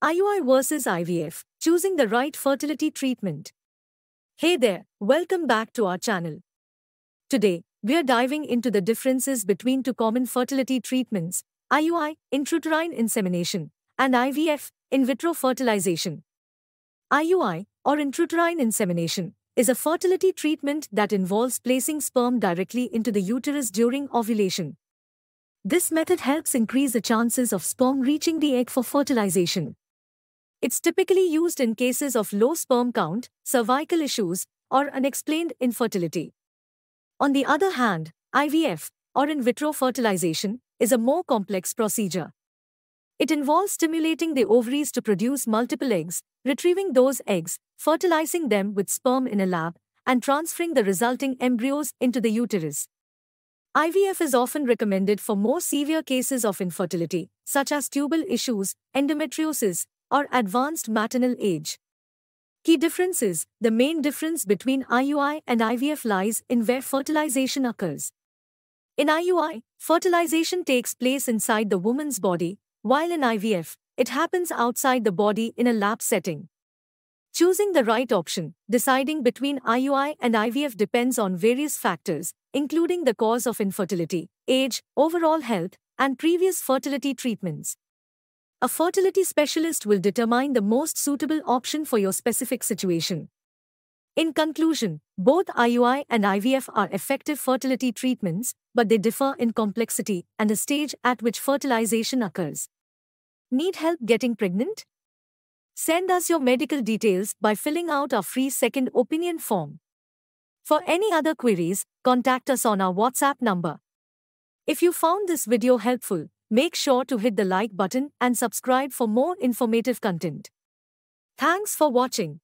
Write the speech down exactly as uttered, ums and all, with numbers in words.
I U I versus I V F, choosing the right fertility treatment. Hey there, welcome back to our channel. Today, we're diving into the differences between two common fertility treatments, I U I, intrauterine insemination, and I V F, in vitro fertilization. I U I, or intrauterine insemination, is a fertility treatment that involves placing sperm directly into the uterus during ovulation. This method helps increase the chances of sperm reaching the egg for fertilization. It's typically used in cases of low sperm count, cervical issues, or unexplained infertility. On the other hand, I V F, or in vitro fertilization, is a more complex procedure. It involves stimulating the ovaries to produce multiple eggs, retrieving those eggs, fertilizing them with sperm in a lab, and transferring the resulting embryos into the uterus. I V F is often recommended for more severe cases of infertility, such as tubal issues, endometriosis, or advanced maternal age. Key differences: the main difference between I U I and I V F lies in where fertilization occurs. In I U I, fertilization takes place inside the woman's body, while in I V F, it happens outside the body in a lab setting. Choosing the right option, deciding between I U I and I V F depends on various factors, including the cause of infertility, age, overall health, and previous fertility treatments. A fertility specialist will determine the most suitable option for your specific situation. In conclusion, both I U I and I V F are effective fertility treatments, but they differ in complexity and the stage at which fertilization occurs. Need help getting pregnant? Send us your medical details by filling out our free second opinion form. For any other queries, contact us on our WhatsApp number. If you found this video helpful, make sure to hit the like button and subscribe for more informative content. Thanks for watching.